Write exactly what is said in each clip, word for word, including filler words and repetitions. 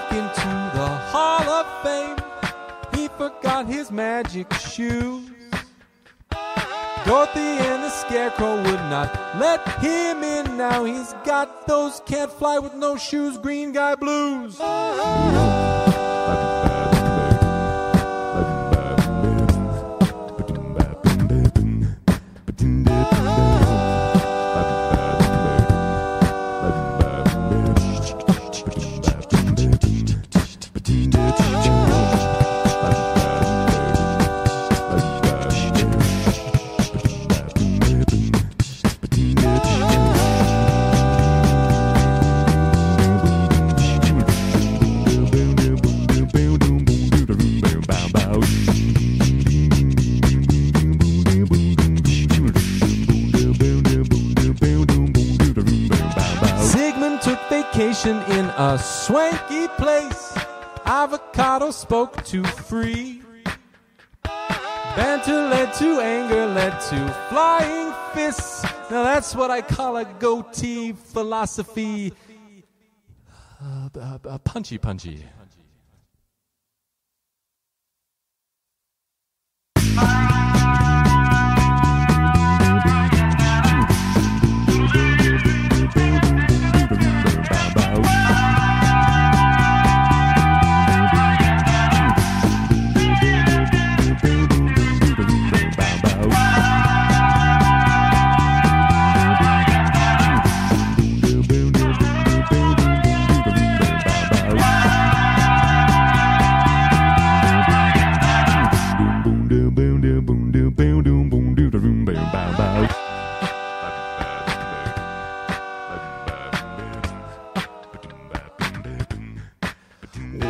walk into the Hall of Fame. He forgot his magic shoes. Dorothy and the Scarecrow would not let him in. Now he's got those can't fly with no shoes, green guy blues. In a swanky place, avocado spoke too free. Banter led to anger, led to flying fists. Now that's what I call a goatee philosophy. Uh, uh, uh, punchy, punchy.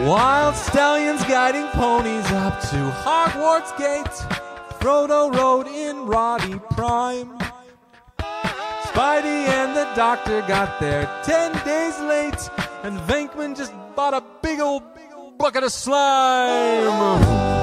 Wild stallions guiding ponies up to Hogwarts gate. Frodo rode in Roddy Prime. Spidey and the doctor got there ten days late, and Venkman just bought a big old bucket of slime.